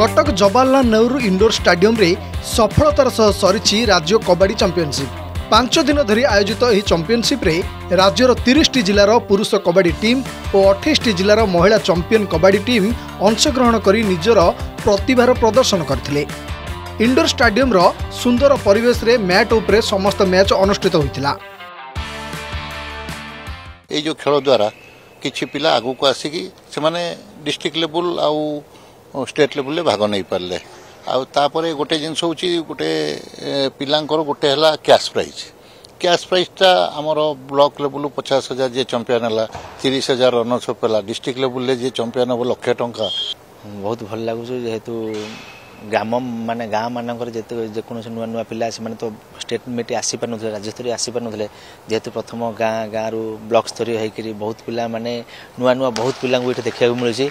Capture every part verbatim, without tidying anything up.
Cuttack Jawaharlal Nehru indoor stadium रे सफलतार सह सरी राज्य कबड्डी चैंपियनशिप। पांच दिन धरी आयोजित यह चैंपियनशिप रे राज्यर तीस टी जिलार पुरुष कबड्डी टीम और अठाईस टी जिलार महिला चैंपियन कबड्डी टीम अंशग्रहण कर निजर प्रतिभार प्रदर्शन करथिले। इंडोर स्टाडियम रो सुंदर परिवेश रे मैट उपरे समस्त मैच अनुष्ठित होइतिला। ए जो खेल द्वारा किछि पिला आगु को आसीकी से माने डिस्ट्रिक्ट लेवल आउ स्टेट लेवल ले भाग नै परले। आउ तापरे गोटे जिंस होउची गोटे पिलांकर गोटे हला कैश प्राइज। कैश प्राइज ता हमरो ब्लॉक लेवल पचास हजार जे चैंपियन हला तीस हजार रनर्स अप हला। डिस्ट्रिक्ट लेवल ले जे चैंपियन हो लाख टंका बहुत भल लागु छ जेहेतु ग्राम माने गाँ मानक जेकोसी नुआ नुआ पिला से तो स्टेट मीट आसपार राज्य स्तर आसपार जेहेतु प्रथम गाँ गाँव रु ब्लॉक स्तर होकर बहुत पिला माने नुआ नुआ बहुत पिला ये देखा मिलूँ।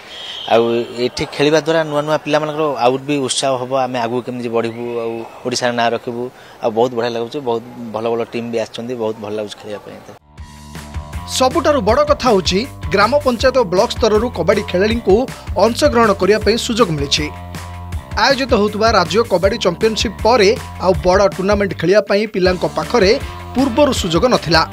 आठ खेलवा द्वारा नुआ नुआ पिला आउट भी उत्साह हम आम आगू केमी बढ़ू आशार ना रखू आ बहुत बढ़िया लगुच। बहुत भल भल टीम भी आस बहुत भल लगुच खेलने। सबुठारु बड़ कथा होची ग्राम पंचायत ब्लॉक स्तर कबड्डी खेलाड़ी को अंशग्रहण करने सुजोग मिली। आयोजित होता राज्य कबड्डी चैंपियनशिप पर आउ बड़ टूर्नामेंट खेलने पिलांको पाखरे पूर्वर सुजोग नथिला।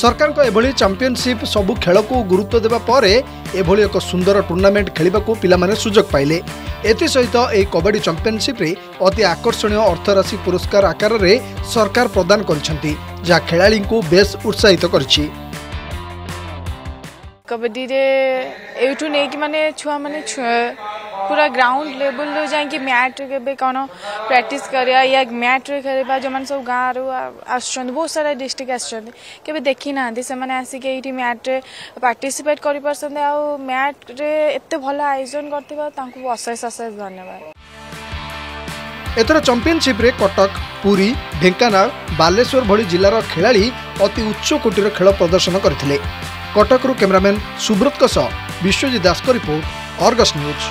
सरकार को एभली चैंपियनशिप सबु खेल को गुरुत्व देवा परे एभली एक सुंदर टूर्नामेंट खेलने को पिलामाने सुजोग पाइले। एथि सहित एही कबड्डी चैंपियनशिप रे अति आकर्षणीय अर्थराशि पुरस्कार आकार रे सरकार प्रदान करछंती जा खेलाड़ी को बेस उत्साहित करछि। कबड्डी रे एटू नै कि माने छुआ माने पूरा ग्राउंड लेवल लो जाए कि मैट के कौन प्रैक्टिस करिया या मैट रे खेलबा जो सब गाँव रु आसुच्च बहुत सारा डिस्ट्रिक्ट आसुच्च देखी ना से आसिक ये मैट रे पार्टिसिपेट कर मैट रे एते भल आयोजन करथिबा अशेष अशेष धन्यवाद। एथर चैंपियनशिप रे कटक पुरी ढेंकानाल बालेश्वर भली जिलार खेलाड़ी अति उच्च कोटीर खेल प्रदर्शन करथिले। कटक रु कैमरामैन सुब्रत कस विश्वजीत दास को रिपोर्ट आर्गस न्यूज।